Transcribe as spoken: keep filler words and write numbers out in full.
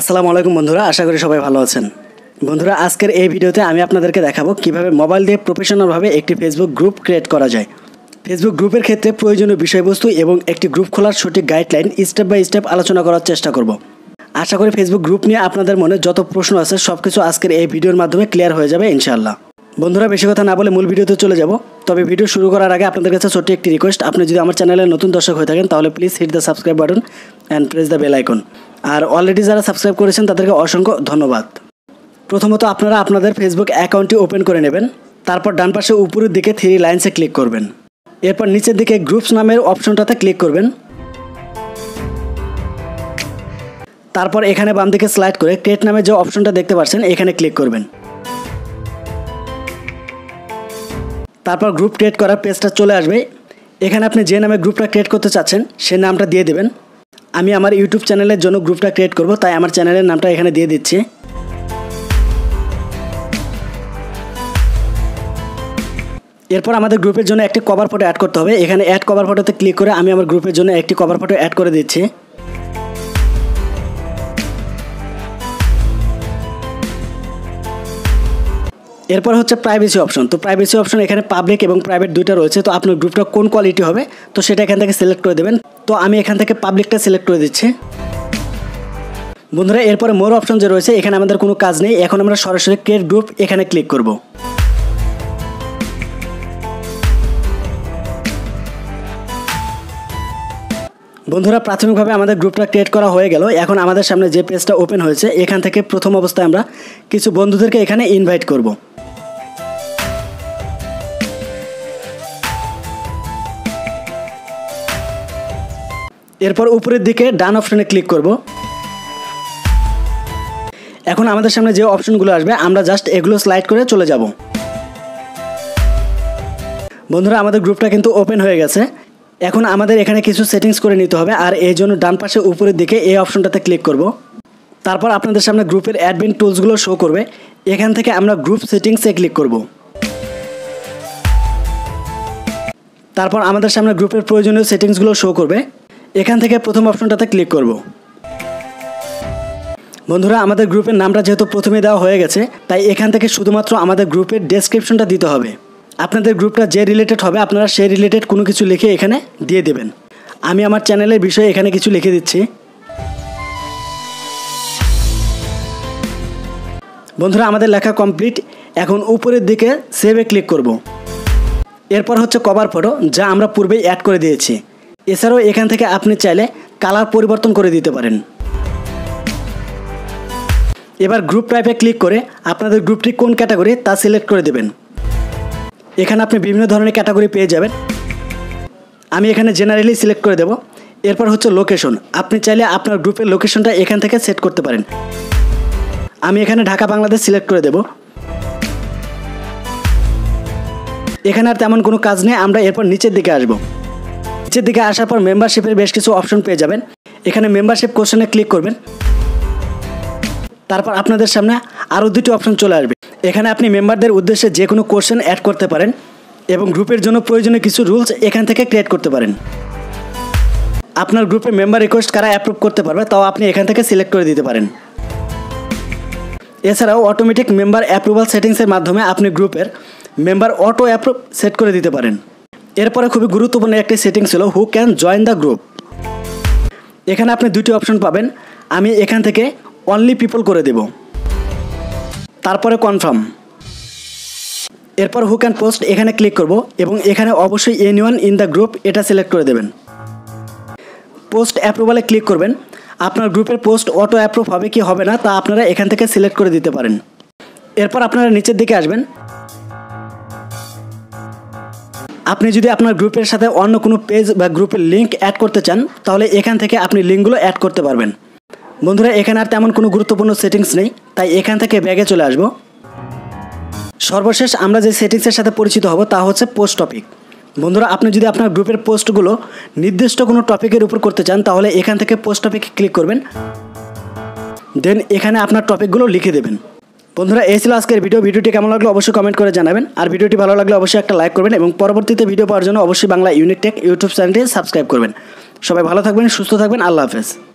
আসসালামু আলাইকুম বন্ধুরা, আশা করি সবাই ভালো আছেন। বন্ধুরা, আজকের এই ভিডিওতে আমি আপনাদেরকে দেখাবো কিভাবে মোবাইল দিয়ে প্রফেশনালভাবে একটি ফেসবুক গ্রুপ ক্রিয়েট করা যায়। ফেসবুক গ্রুপের ক্ষেত্রে প্রয়োজনীয় বিষয়বস্তু এবং একটি গ্রুপ খোলার সঠিক গাইডলাইন স্টেপ বাই স্টেপ আলোচনা করার চেষ্টা করব। আশা করি ফেসবুক গ্রুপ নিয়ে আপনাদের মনে যত প্রশ্ন আছে সব কিছু আজকের এই ভিডিওর মাধ্যমে ক্লিয়ার হয়ে যাবে ইনশাআল্লাহ। বন্ধুরা, বেশি কথা না বলে মূল ভিডিওতে চলে যাব। তবে ভিডিও শুরু করার আগে আপনাদের কাছে ছোট্ট একটি রিকোয়েস্ট, আপনি যদি আমার চ্যানেলে নতুন দর্শক হয়ে থাকেন তাহলে please hit the subscribe button and press the bell icon. আর অলরেডি যারা সাবস্ক্রাইব করেছেন তাদেরকে অসংখ্য ধন্যবাদ। প্রথমত আপনারা আপনাদের ফেসবুক অ্যাকাউন্টটি ওপেন করে নেবেন, তারপর ডান পাশে উপরের দিকে থ্রি লাইনসে ক্লিক করবেন, এরপর নিচের দিকে গ্রুপস নামের অপশনটাতে ক্লিক করবেন, তারপর এখানে বাম দিকে স্লাইড করে ক্রিয়েট নামে যে অপশনটা দেখতে পাচ্ছেন এখানে ক্লিক করবেন। তারপর গ্রুপ ক্রিয়েট করার পেজটা চলে আসবে। এখানে আপনি যে নামে গ্রুপটা ক্রিয়েট করতে চাচ্ছেন সে নামটা দিয়ে দেবেন। আমি আমার ইউটিউব চ্যানেলের জন্য গ্রুপটা ক্রিয়েট করব, তাই আমার চ্যানেলের নামটা এখানে দিয়ে দিচ্ছি। এরপর আমাদের গ্রুপের জন্য একটি কভার ফটো অ্যাড করতে হবে। এখানে অ্যাড কভার ফটোতে ক্লিক করে আমি আমার গ্রুপের জন্য একটি কভার ফটো অ্যাড করে দিচ্ছি। এরপর হচ্ছে প্রাইভেসি অপশন। তো প্রাইভেসি অপশন এখানে পাবলিক এবং প্রাইভেট দুইটা রয়েছে। তো আপনার গ্রুপটা কোন কোয়ালিটি হবে তো সেটা এখান থেকে সিলেক্ট করে দেবেন। তো আমি এখান থেকে পাবলিকটা সিলেক্ট করে দিচ্ছি। বন্ধুরা, এরপরে মোর অপশন যে রয়েছে এখানে আমাদের কোনো কাজ নেই। এখন আমরা সরাসরি ক্রিয়েট গ্রুপ এখানে ক্লিক করব। বন্ধুরা, প্রাথমিকভাবে আমাদের গ্রুপটা ক্রিয়েট করা হয়ে গেল। এখন আমাদের সামনে যে পেজটা ওপেন হয়েছে এখান থেকে প্রথম অবস্থায় আমরা কিছু বন্ধুদেরকে এখানে ইনভাইট করব। এরপর উপরের দিকে ডান অপশনে ক্লিক করব। এখন আমাদের সামনে যে অপশনগুলো আসবে আমরা জাস্ট এগুলো স্লাইড করে চলে যাব। বন্ধুরা, আমাদের গ্রুপটা কিন্তু ওপেন হয়ে গেছে। এখন আমাদের এখানে কিছু সেটিংস করে নিতে হবে, আর এই জন্য ডান পাশে উপরের দিকে এই অপশনটাতে ক্লিক করব। তারপর আপনাদের সামনে গ্রুপের অ্যাডমিন টুলসগুলো শো করবে। এখান থেকে আমরা গ্রুপ সেটিংসে ক্লিক করব। তারপর আমাদের সামনে গ্রুপের প্রয়োজনীয় সেটিংসগুলো শো করবে। এখান থেকে প্রথম অপশনটাতে ক্লিক করব। বন্ধুরা, আমাদের গ্রুপের নামটা যেহেতু প্রথমে দেওয়া হয়ে গেছে তাই এখান থেকে শুধুমাত্র আমাদের গ্রুপের ডেসক্রিপশনটা দিতে হবে। আপনাদের গ্রুপটা যে রিলেটেড হবে আপনারা সেই রিলেটেড কোনো কিছু লিখে এখানে দিয়ে দেবেন। আমি আমার চ্যানেলের বিষয়ে এখানে কিছু লিখে দিচ্ছি। বন্ধুরা, আমাদের লেখা কমপ্লিট। এখন উপরের দিকে সেভে ক্লিক করব। এরপর হচ্ছে কভার ফটো, যা আমরা পূর্বেই অ্যাড করে দিয়েছি। এছাড়াও এখান থেকে আপনি চাইলে কালার পরিবর্তন করে দিতে পারেন। এবার গ্রুপ টাইপে ক্লিক করে আপনাদের গ্রুপটি কোন ক্যাটাগরি তা সিলেক্ট করে দেবেন। এখানে আপনি বিভিন্ন ধরনের ক্যাটাগরি পেয়ে যাবেন। আমি এখানে জেনারেলি সিলেক্ট করে দেব। এরপর হচ্ছে লোকেশন, আপনি চাইলে আপনার গ্রুপের লোকেশনটা এখান থেকে সেট করতে পারেন। আমি এখানে ঢাকা বাংলাদেশ সিলেক্ট করে দেব। এখানে আর তেমন কোনো কাজ নেই। আমরা এরপর নিচের দিকে আসব। নিচের দিকে আসার পর মেম্বারশিপের বেশ কিছু অপশন পেয়ে যাবেন। এখানে মেম্বারশিপ কোশ্চেনে ক্লিক করবেন। তারপর আপনাদের সামনে আরও দুটি অপশন চলে আসবে। এখানে আপনি মেম্বারদের উদ্দেশ্যে যে কোনো কোশ্চেন অ্যাড করতে পারেন এবং গ্রুপের জন্য প্রয়োজনীয় কিছু রুলস এখান থেকে ক্রিয়েট করতে পারেন। আপনার গ্রুপে মেম্বার রিকোয়েস্ট কারা অ্যাপ্রুভ করতে পারবে তাও আপনি এখান থেকে সিলেক্ট করে দিতে পারেন। এছাড়াও অটোমেটিক মেম্বার অ্যাপ্রুভাল সেটিংসের মাধ্যমে আপনি গ্রুপের মেম্বার অটো অ্যাপ্রুভ সেট করে দিতে পারেন। এরপরে খুবই গুরুত্বপূর্ণ একটি সেটিংস হলো who can join the group. এখানে আপনি দুটি অপশন পাবেন। আমি এখান থেকে অনলি পিপল করে দেব, তারপরে কনফার্ম, এরপর হু ক্যান পোস্ট এখানে ক্লিক করব এবং এখানে অবশ্যই এনিওয়ান ইন দ্য গ্রুপ এটা সিলেক্ট করে দেবেন। পোস্ট অ্যাপ্রুভালে ক্লিক করবেন। আপনার গ্রুপের পোস্ট অটো অ্যাপ্রুভ হবে কি হবে না তা আপনারা এখান থেকে সিলেক্ট করে দিতে পারেন। এরপর আপনারা নিচের দিকে আসবেন। আপনি যদি আপনার গ্রুপের সাথে অন্য কোনো পেজ বা গ্রুপের লিঙ্ক অ্যাড করতে চান তাহলে এখান থেকে আপনি লিঙ্কগুলো অ্যাড করতে পারবেন। বন্ধুরা, এখানে আর তেমন কোনো গুরুত্বপূর্ণ সেটিংস নেই, তাই এখান থেকে ব্যাগে চলে আসব। সর্বশেষ আমরা যে সেটিংসের সাথে পরিচিত হব তা হচ্ছে পোস্ট টপিক। বন্ধুরা, আপনি যদি আপনার গ্রুপের পোস্টগুলো নির্দিষ্ট কোনো টপিকের উপর করতে চান তাহলে এখান থেকে পোস্ট টপিকে ক্লিক করবেন, দেন এখানে আপনার টপিকগুলো লিখে দেবেন। বন্ধুরা, এই ছিল আজকের ভিডিও। ভিডিওটি কেমন লাগলো অবশ্যই কমেন্ট করে জানাবেন। আর ভিডিওটি ভালো লাগলে অবশ্যই একটা লাইক করবেন এবং পরবর্তীতে ভিডিও পাওয়ার জন্য অবশ্যই বাংলা ইউনিক টেক ইউটিউব চ্যানেলটি সাবস্ক্রাইব করবেন। সবাই ভালো থাকবেন, সুস্থ থাকবেন। আল্লাহ হাফেজ।